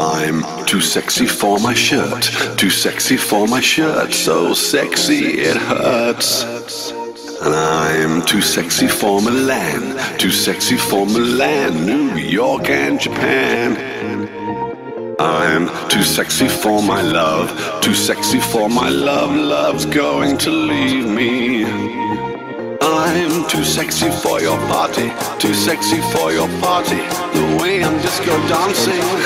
I'm too sexy for my shirt, too sexy for my shirt, so sexy it hurts. And I'm too sexy for Milan, too sexy for Milan, New York and Japan. I'm too sexy for my love, too sexy for my love, love's going to leave me. I'm too sexy for your party, too sexy for your party, the way I'm disco dancing.